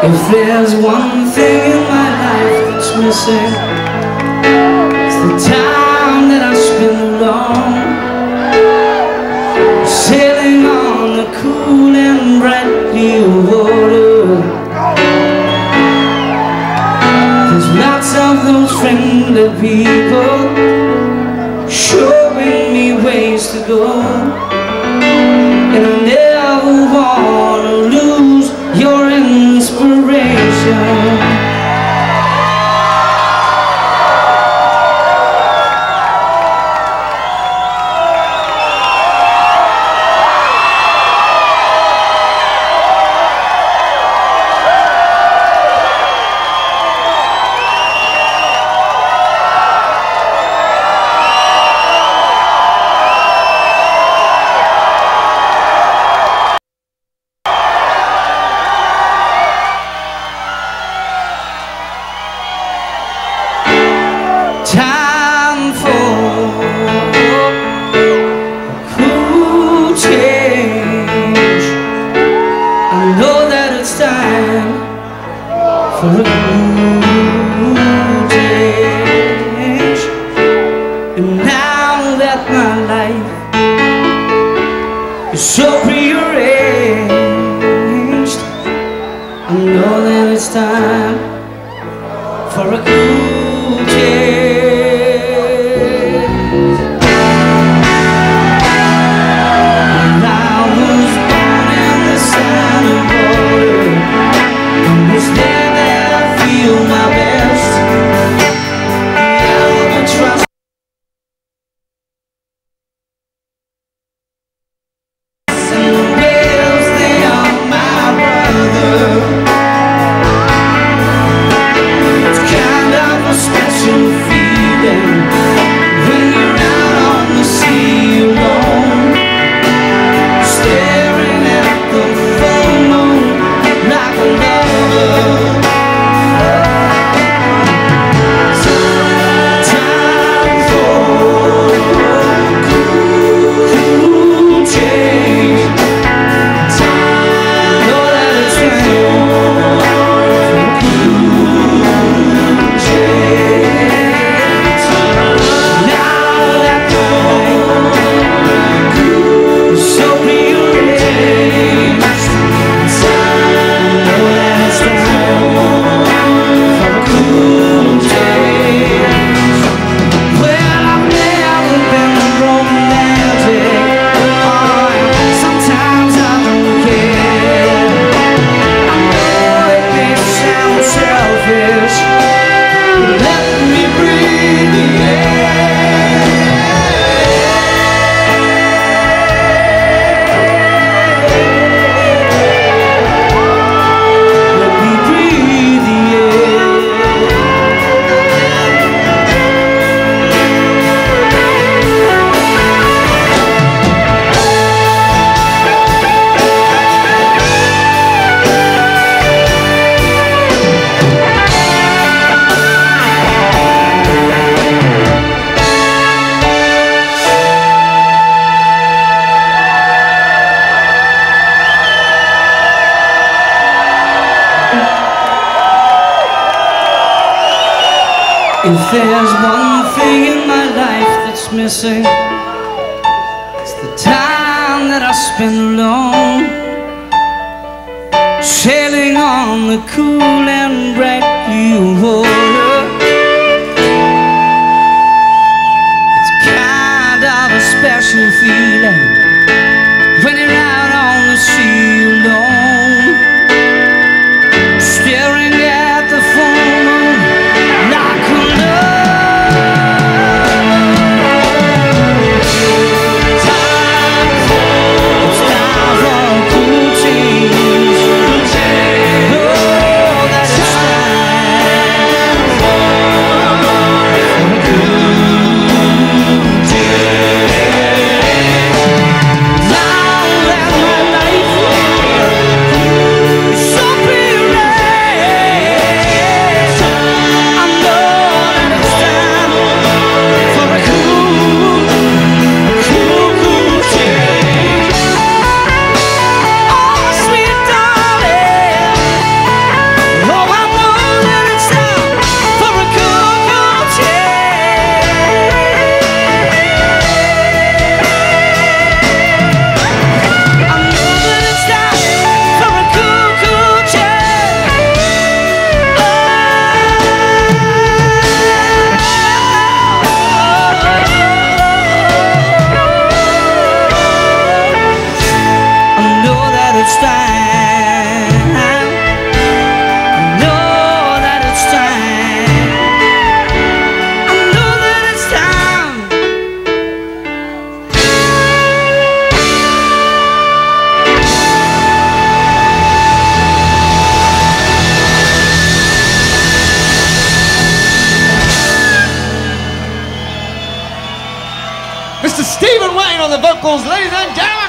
If there's one thing in my life that's missing, it's the time that I spend alone, sailing on the cool and bright blue water. There's lots of those friendly people showing me ways to go, and I never want to lose your inspiration. Time for a cool change. I know that it's time for a cool change. And now that my life is so prearranged, I know that it's time for a cool change. If there's one thing in my life that's missing, it's the time that I spend alone, sailing on the cool and bright blue water. It's kind of a special feeling when you're out on the sea alone, staring at the full moon. Time for a cool change. Oh, that's time Mr. Stephen Wade on the vocals, ladies and gentlemen.